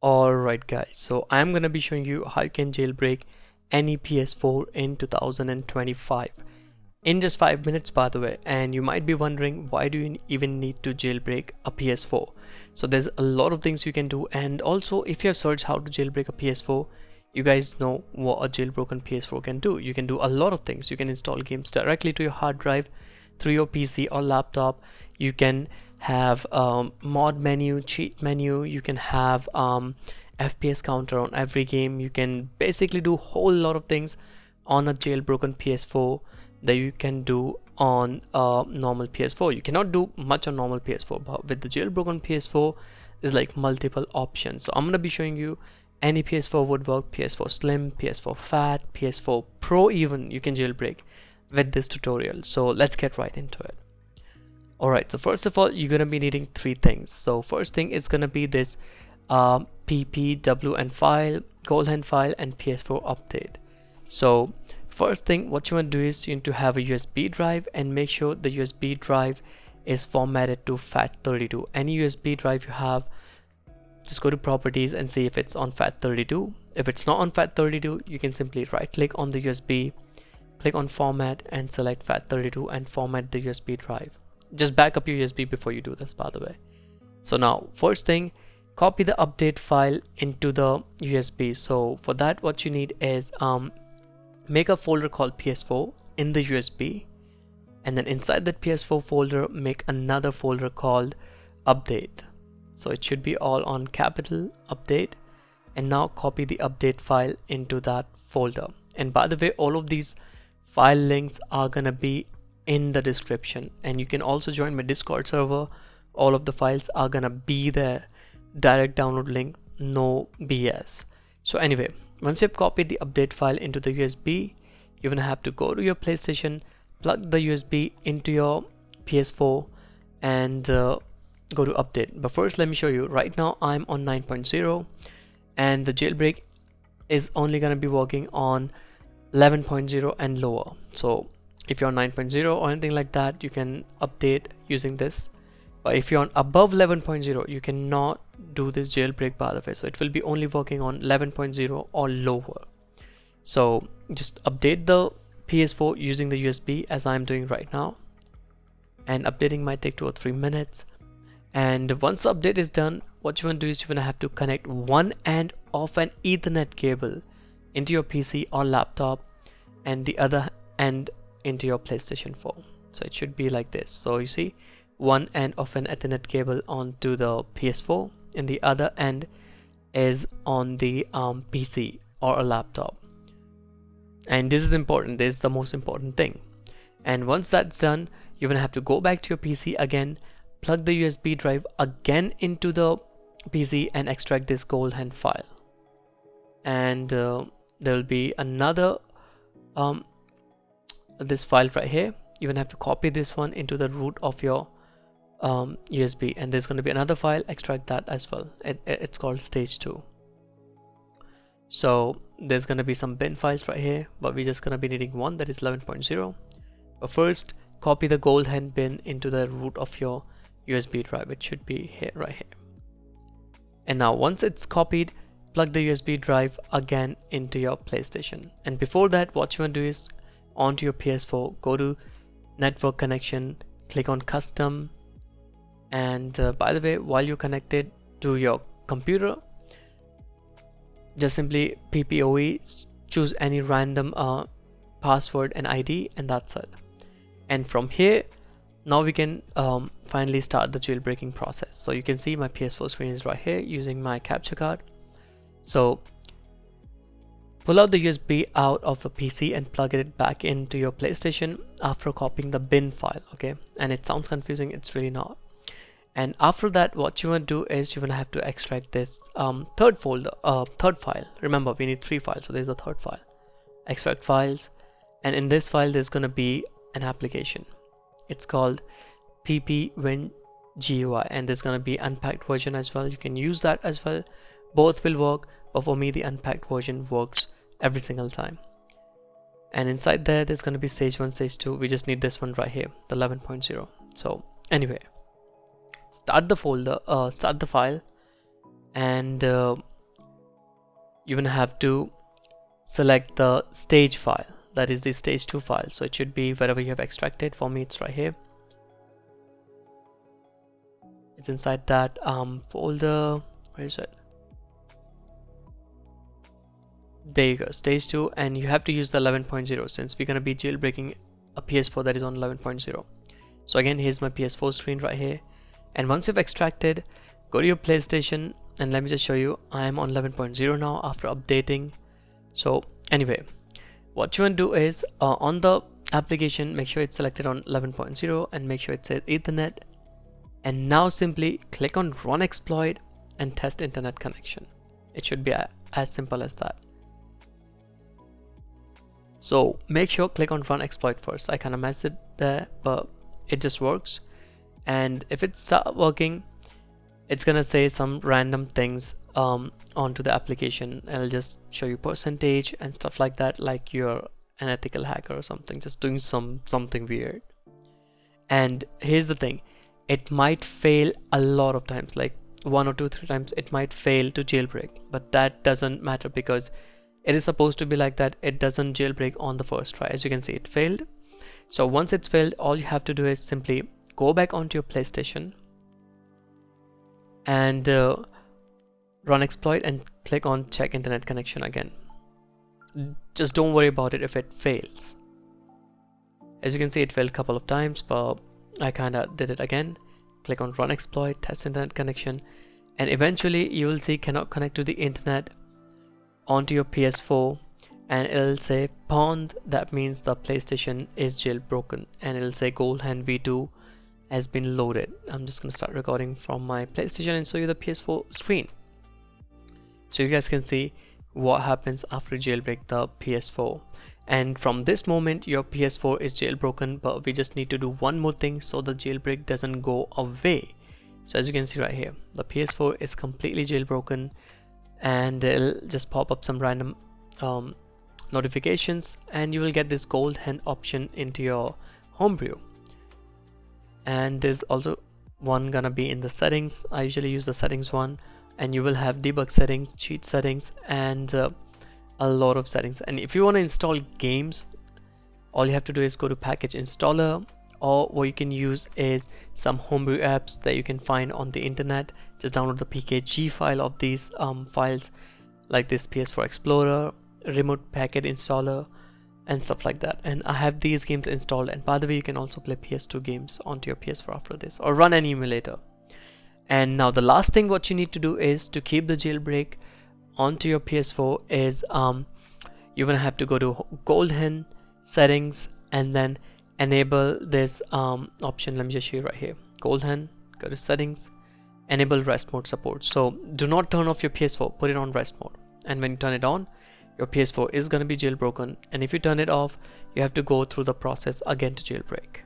Alright guys, so I'm gonna be showing you how you can jailbreak any PS4 in 2025 in just 5 minutes, by the way. And you might be wondering, why do you even need to jailbreak a PS4? So there's a lot of things you can do, and also if you have searched how to jailbreak a PS4, you guys know what a jailbroken PS4 can do. You can do a lot of things. You can install games directly to your hard drive through your PC or laptop. You can have mod menu, cheat menu. You can have FPS counter on every game. You can basically do a whole lot of things on a jailbroken PS4 that you can do on a normal PS4. You cannot do much on normal PS4, but with the jailbroken PS4 there's like multiple options. So I'm gonna be showing you any PS4 would work, PS4 Slim, PS4 Fat, PS4 Pro even you can jailbreak with this tutorial. So let's get right into it. Alright, so first of all, you're gonna be needing 3 things. So first thing is gonna be this PPWN file, GoldHEN file, and PS4 update. So first thing what you want to do is you need to have a USB drive, and make sure the USB drive is formatted to FAT32. Any USB drive you have, just go to properties and see if it's on FAT32. If it's not on FAT32, you can simply right click on the USB, click on format, and select FAT32 and format the USB drive. Just back up your USB before you do this, by the way. So now first thing, copy the update file into the USB. So for that what you need is make a folder called PS4 in the USB, and then inside that PS4 folder make another folder called update. So it should be all on capital update, and now copy the update file into that folder. And by the way, all of these file links are gonna be in the description, and you can also join my Discord server. All of the files are gonna be there, direct download link, no BS. So anyway, once you've copied the update file into the USB, you're gonna have to go to your PlayStation, plug the USB into your PS4, and go to update. But first let me show you. Right now I'm on 9.0, and the jailbreak is only gonna be working on 11.0 and lower. So if you're on 9.0 or anything like that, you can update using this. But if you're on above 11.0, you cannot do this jailbreak, by the way. So it will be only working on 11.0 or lower. So just update the PS4 using the USB as I'm doing right now. And updating might take 2 or 3 minutes. And once the update is done, what you want to do is you're going to have to connect one end of an Ethernet cable into your PC or laptop, and the other end into your PlayStation 4. So it should be like this. So you see, one end of an Ethernet cable onto the PS4, and the other end is on the PC or a laptop. And this is important, this is the most important thing. And once that's done, you're gonna have to go back to your PC again, plug the USB drive again into the PC, and extract this GoldHEN file. And there will be another this file right here. You're gonna have to copy this one into the root of your USB, and there's gonna be another file, extract that as well. It's called stage 2. So there's gonna be some bin files right here, but we're just gonna be needing one, that is 11.0. but first copy the GoldHEN bin into the root of your USB drive. It should be here, right here. And now once it's copied, plug the USB drive again into your PlayStation. And before that, what you want to do is onto your PS4, go to network connection, click on custom, and by the way, while you're connected to your computer, just simply PPOE, choose any random password and ID, and that's it. And from here, now we can finally start the jailbreaking process. So you can see my PS4 screen is right here using my capture card. So pull out the USB out of the PC and plug it back into your PlayStation after copying the bin file, okay? And it sounds confusing, it's really not. And after that, what you want to do is you're gonna have to extract this third file. Remember, we need 3 files, so there's a 3rd file. Extract files, and in this file there's gonna be an application. It's called PPPwnGUI, and there's gonna be unpacked version as well. You can use that as well. Both will work, but for me the unpacked version works every single time. And inside there's going to be stage 1, stage 2. We just need this one right here, the 11.0. so anyway, start the file, and you're gonna have to select the stage file, that is the stage 2 file. So it should be wherever you have extracted. For me it's right here, it's inside that folder. Where is it? There you go, stage 2, and you have to use the 11.0 since we're gonna be jailbreaking a PS4 that is on 11.0. So again, here's my PS4 screen right here, and once you've extracted, go to your PlayStation, and let me just show you, I am on 11.0 now after updating. So anyway, what you want to do is on the application, make sure it's selected on 11.0 and make sure it says Ethernet, and now simply click on run exploit and test internet connection. It should be as simple as that. So make sure click on run exploit first. I kind of messed it there, but it just works. And if it's working, it's gonna say some random things onto the application. It'll just show you percentage and stuff like that, like you're an ethical hacker or something, just doing something weird. And here's the thing, it might fail a lot of times, like 1 or 2 or 3 times it might fail to jailbreak, but that doesn't matter because it is supposed to be like that. It doesn't jailbreak on the first try. As you can see, it failed. So once it's failed, all you have to do is simply go back onto your PlayStation and run exploit and click on check internet connection again. Just don't worry about it if it fails. As you can see, it failed a couple of times, but I kinda did it again. Click on run exploit, test internet connection, and eventually you will see cannot connect to the internet onto your PS4, and it'll say pawned. That means the PlayStation is jailbroken, and it'll say GoldHEN V2 has been loaded. I'm just gonna start recording from my PlayStation and show you the PS4 screen, so you guys can see what happens after you jailbreak the PS4. And from this moment your PS4 is jailbroken, but we just need to do one more thing so the jailbreak doesn't go away. So as you can see right here, the PS4 is completely jailbroken, and it'll just pop up some random notifications, and you will get this GoldHEN option into your homebrew. And there's also one gonna be in the settings. I usually use the settings one, and you will have debug settings, cheat settings, and a lot of settings. And if you want to install games, all you have to do is go to package installer, or what you can use is some homebrew apps that you can find on the internet. Just download the pkg file of these files, like this PS4 Explorer, remote packet installer, and stuff like that. And I have these games installed, and by the way, you can also play PS2 games onto your PS4 after this, or run an emulator. And now the last thing what you need to do is to keep the jailbreak onto your PS4 is you're gonna have to go to GoldHEN settings and then enable this option. Let me just show you right here, GoldHEN, go to settings, enable rest mode support. So do not turn off your PS4, put it on rest mode, and when you turn it on, your PS4 is going to be jailbroken. And if you turn it off, you have to go through the process again to jailbreak.